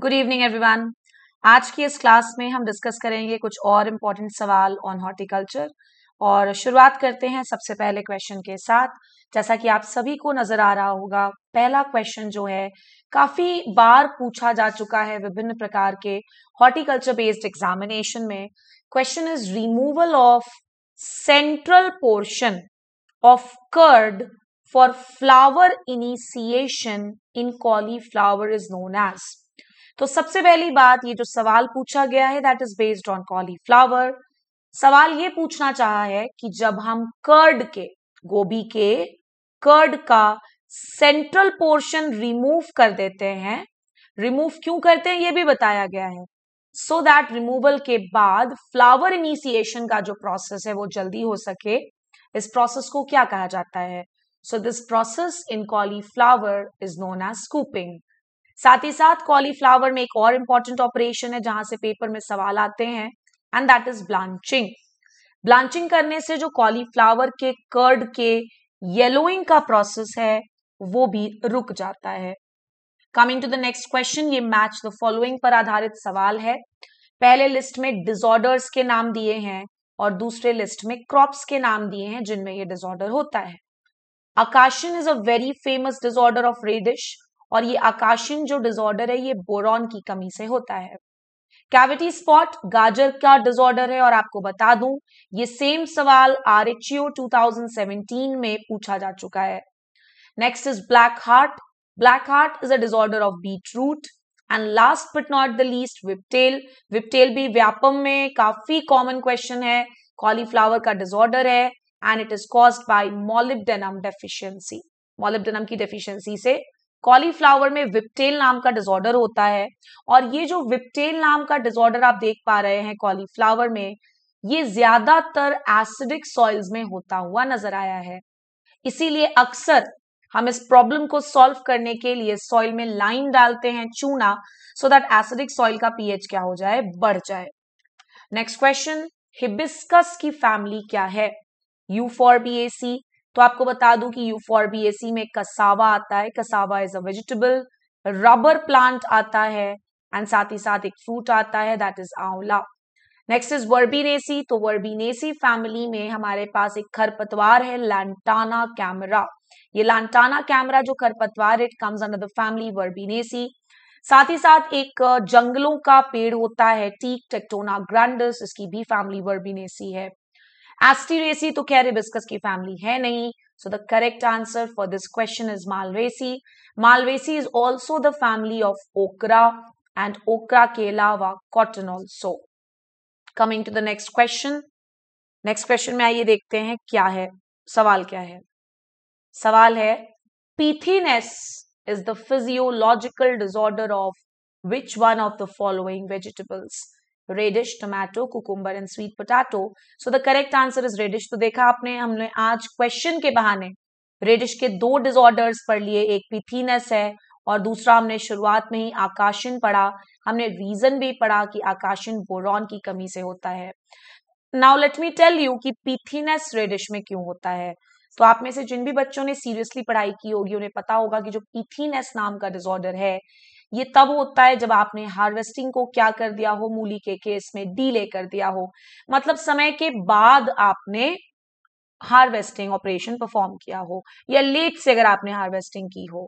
Good evening everyone. आज की इस क्लास में हम डिस्कस करेंगे कुछ और इम्पोर्टेंट सवाल ऑन हॉर्टिकल्चर और शुरुआत करते हैं सबसे पहले क्वेश्चन के साथ। जैसा कि आप सभी को नजर आ रहा होगा, पहला क्वेश्चन जो है काफी बार पूछा जा चुका है विभिन्न प्रकार के हॉर्टिकल्चर बेस्ड एग्जामिनेशन में। Question is removal of central portion of curd for flower initiation in cauliflower is known as. तो सबसे पहली बात, ये जो सवाल पूछा गया है that is based on cauliflower. सवाल ये पूछना चाहा है कि जब हम कर्ड के, गोभी के कर्ड का सेंट्रल पोर्शन रिमूव कर देते हैं, रिमूव क्यों करते हैं ये भी बताया गया है, सो दैट रिमूवल के बाद फ्लावर इनिशिएशन का जो प्रोसेस है वो जल्दी हो सके। इस प्रोसेस को क्या कहा जाता है? So this process in cauliflower is known as scooping. साथ ही साथ कॉलीफ्लावर में एक और इम्पॉर्टेंट ऑपरेशन है जहां से पेपर में सवाल आते हैं, and that is blanching. Blanching करने से जो कॉलीफ्लावर के कर्ड के येलोइंग का प्रोसेस है वो भी रुक जाता है। Coming to the next question, ये मैच द फॉलोइंग पर आधारित सवाल है। पहले लिस्ट में डिसऑर्डर्स के नाम दिए हैं और दूसरे लिस्ट में क्रॉप्स के नाम दिए हैं जिनमें ये डिसऑर्डर होता है। आकाशन is a very famous disorder of radish, और ये आकाशन जो डिसऑर्डर है ये बोरॉन की कमी से होता है। कैविटी स्पॉट गाजर का डिसऑर्डर है, और आपको बता दूं ये सेम सवाल आरएचओ 2017 में पूछा जा चुका है। Next is black heart. Black heart is a disorder of beetroot, and last but not the least whiptail. Whiptail भी व्यापम में काफी कॉमन क्वेश्चन है, कॉलीफ्लावर का डिसऑर्डर है, and it is caused by molybdenum deficiency. Molybdenum की deficiency से cauliflower में whiptail नाम का डिसऑर्डर होता है, और ये जो व्हिपटेल नाम का डिसऑर्डर आप देख पा रहे हैं कॉलीफ्लावर में, ये ज्यादातर एसिडिक सॉइल्स में होता हुआ नजर आया है। इसीलिए अक्सर हम इस प्रॉब्लम को सॉल्व करने के लिए सॉइल में लाइम डालते हैं, चूना, सो दैट एसिडिक सॉइल का पीएच क्या हो जाए, बढ़ जाए। नेक्स्ट क्वेश्चन, हिबिस्कस की फैमिली क्या है? यूफोरबिएसी। तो आपको बता दूं कि यूफोरबिएसी में कसावा आता है, cassava is a vegetable. Rubber plant आता है, एंड साथ ही साथ एक फ्रूट आता है दैट इज आंवला। Next is वर्बीनेसी। तो वर्बीनेसी फैमिली में हमारे पास एक खरपतवार है, लैंटाना कैमरा। ये लैंटाना कैमरा जो खरपतवार, it comes under the family वर्बीनेसी। साथ ही साथ एक जंगलों का पेड़ होता है टीक, टेक्टोना ग्रैंडिस, इसकी भी फैमिली वर्बीनेसी है। एस्टिरेसी तो खैर हिबिस्कस की फैमिली है नहीं, so the correct answer for this question is malvaceae. Malvaceae is also the family of okra, and okra के अलावा cotton also. Coming to the next question, next question में आइए देखते हैं क्या है सवाल, क्या है सवाल है pithiness is the physiological disorder of which one of the following vegetables? Radish, tomato, cucumber and sweet potato. So the correct answer is radish. तो देखा आपने, हमने आज क्वेश्चन के बहाने रेडिश के दो डिसऑर्डर्स पढ़ लिए, एक पिथिनेस है और दूसरा हमने शुरुआत में ही आकाशन पढ़ा। हमने रीजन भी पढ़ा कि आकाशन बोरॉन की कमी से होता है। Now let me tell you कि पिथिनेस रेडिश में क्यों होता है। तो आप में से जिन भी बच्चों ने सीरियसली पढ़ाई की होगी उन्हें पता होगा कि जो पिथिनेस नाम का डिसऑर्डर है ये तब होता है जब आपने हार्वेस्टिंग को क्या कर दिया हो, मूली के केस में डीले कर दिया हो, मतलब समय के बाद आपने हार्वेस्टिंग ऑपरेशन परफॉर्म किया हो, या लेट से अगर आपने हार्वेस्टिंग की हो।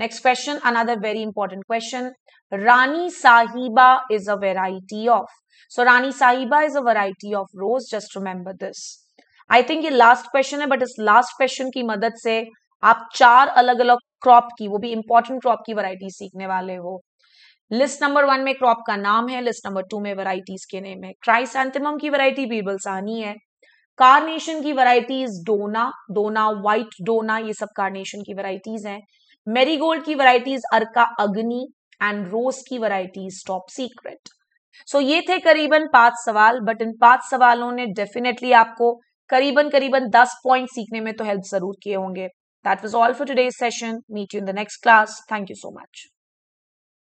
Next question, another very important question, Rani Sahiba is a variety of. So Rani Sahiba is a variety of rose, just remember this. I think ये लास्ट क्वेश्चन है, बट इस लास्ट क्वेश्चन की मदद से आप चार अलग अलग क्रॉप की, वो भी इंपॉर्टेंट क्रॉप की वैरायटी सीखने वाले हो। लिस्ट नंबर 1 में क्रॉप का नाम है, लिस्ट नंबर 2 में वैरायटीज के नेम है। क्राइसेंथेमम की वैरायटी बीरबल साहनी है। कार्नेशन की varieties Donna, Donna, white Donna, ये सब कार्नेशन की वैरायटीज हैं। मैरीगोल्ड की वैरायटीज अर्का अग्नि, एंड रोज की वैरायटीज टॉप सीक्रेट। सो ये थे करीबन 5 सवाल, बट इन 5 सवालों ने डेफिनेटली आपको करीबन 10 पॉइंट सीखने में तो हेल्प जरूर किए होंगे। That was all for today's session. Meet you in the next class. Thank you so much.